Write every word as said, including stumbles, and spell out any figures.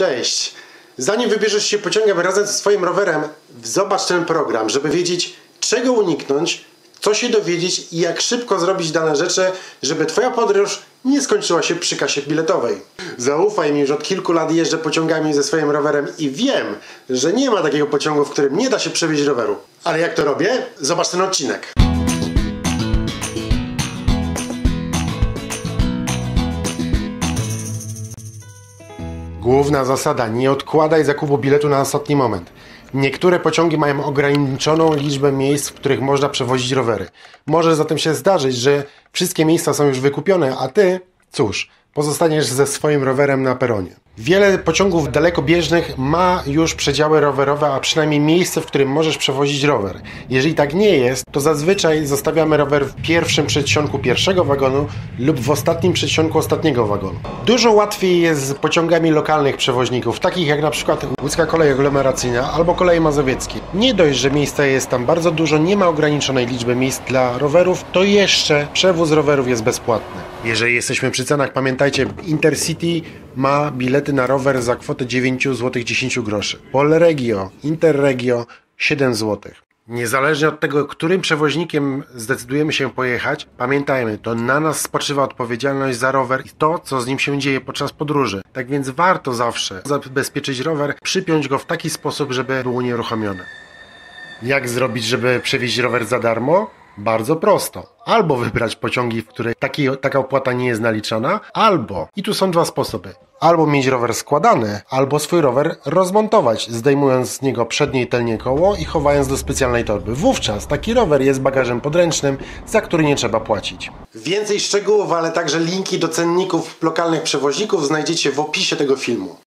Cześć! Zanim wybierzesz się pociągiem razem ze swoim rowerem, zobacz ten program, żeby wiedzieć, czego uniknąć, co się dowiedzieć i jak szybko zrobić dane rzeczy, żeby Twoja podróż nie skończyła się przy kasie biletowej. Zaufaj mi, że od kilku lat jeżdżę pociągami ze swoim rowerem i wiem, że nie ma takiego pociągu, w którym nie da się przewieźć roweru. Ale jak to robię? Zobacz ten odcinek. Główna zasada: nie odkładaj zakupu biletu na ostatni moment. Niektóre pociągi mają ograniczoną liczbę miejsc, w których można przewozić rowery. Może zatem się zdarzyć, że wszystkie miejsca są już wykupione, a ty, cóż, pozostaniesz ze swoim rowerem na peronie. Wiele pociągów dalekobieżnych ma już przedziały rowerowe, a przynajmniej miejsce, w którym możesz przewozić rower. Jeżeli tak nie jest, to zazwyczaj zostawiamy rower w pierwszym przedsionku pierwszego wagonu lub w ostatnim przedsionku ostatniego wagonu. Dużo łatwiej jest z pociągami lokalnych przewoźników, takich jak na przykład Łódzka Kolej Aglomeracyjna albo Koleje Mazowieckie. Nie dość, że miejsca jest tam bardzo dużo, nie ma ograniczonej liczby miejsc dla rowerów, to jeszcze przewóz rowerów jest bezpłatny. Jeżeli jesteśmy przy cenach, pamiętajcie, Intercity ma bilety na rower za kwotę dziewięć złotych dziesięć groszy. Polregio, Interregio siedem złotych. Niezależnie od tego, którym przewoźnikiem zdecydujemy się pojechać, pamiętajmy, to na nas spoczywa odpowiedzialność za rower i to, co z nim się dzieje podczas podróży. Tak więc warto zawsze zabezpieczyć rower, przypiąć go w taki sposób, żeby był unieruchomiony. Jak zrobić, żeby przewieźć rower za darmo? Bardzo prosto. Albo wybrać pociągi, w których taki, taka opłata nie jest naliczana, albo, i tu są dwa sposoby, albo mieć rower składany, albo swój rower rozmontować, zdejmując z niego przednie i tylnie koło i chowając do specjalnej torby. Wówczas taki rower jest bagażem podręcznym, za który nie trzeba płacić. Więcej szczegółów, ale także linki do cenników lokalnych przewoźników znajdziecie w opisie tego filmu.